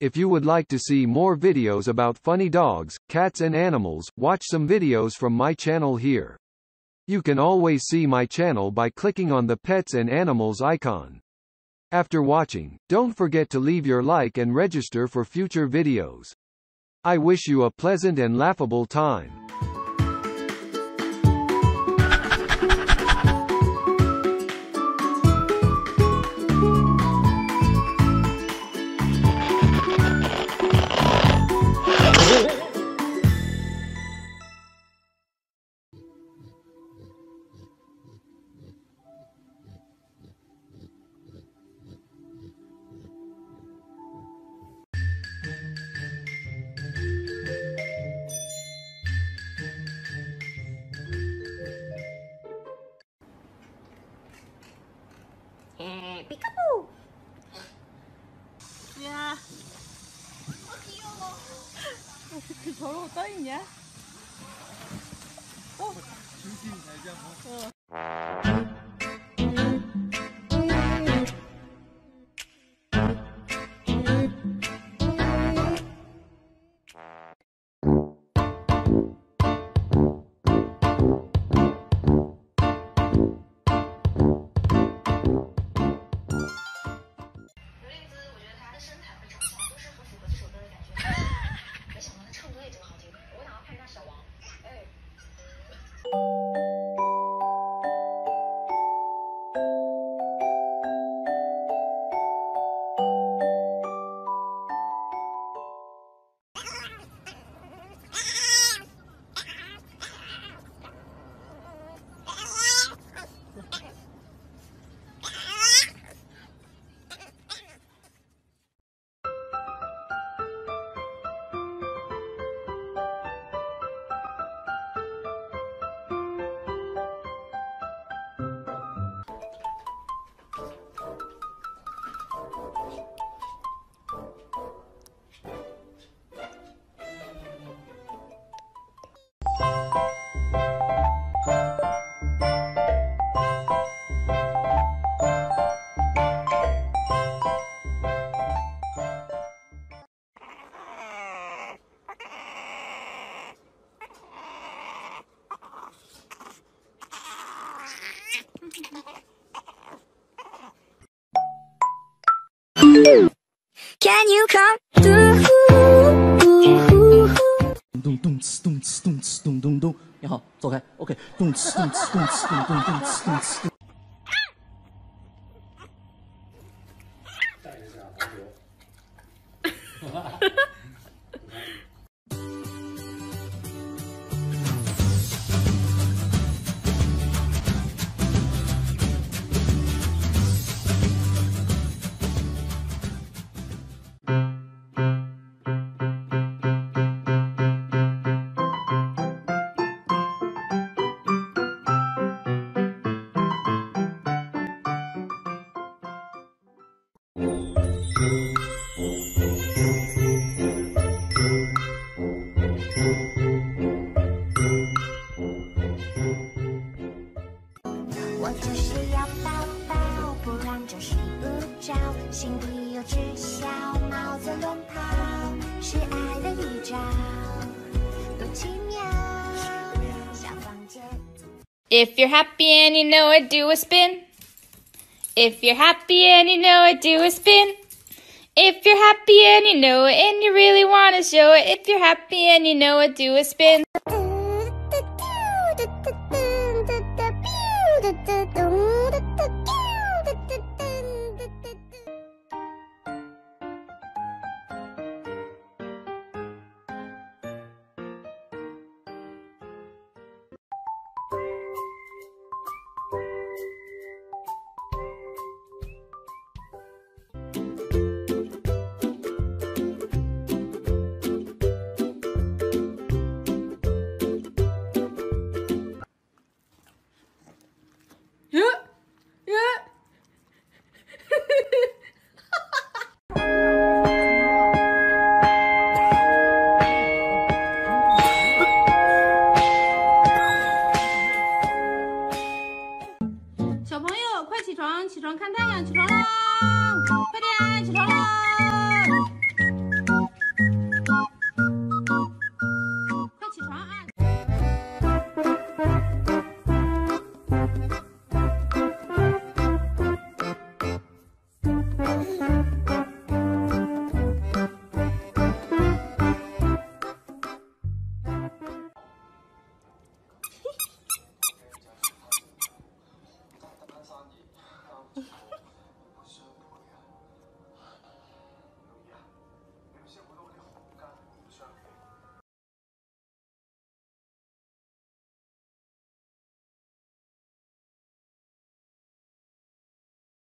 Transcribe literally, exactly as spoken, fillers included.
If you would like to see more videos about funny dogs, cats and animals, watch some videos from my channel here. You can always see my channel by clicking on the Pets and Animals icon. After watching, don't forget to leave your like and register for future videos. I wish you a pleasant and laughable time. Peekaboo! 야. 아, 귀여워. 왜 이렇게 더러워 떠있냐? 어? 중심 달자, 뭐. 어. Can you come through? Dum dum dum dum dum dum dum. 你好，走开。OK。Dum dum dum dum dum dum dum. 带着点黄油。哈哈哈。 心底有只小猫在乱跑，是爱的预兆，多奇妙。If you're happy and you know it, do a spin. If you're happy and you know it, do a spin. If you're happy and you know it, and you really want to show it. If you're happy and you know it, do a spin.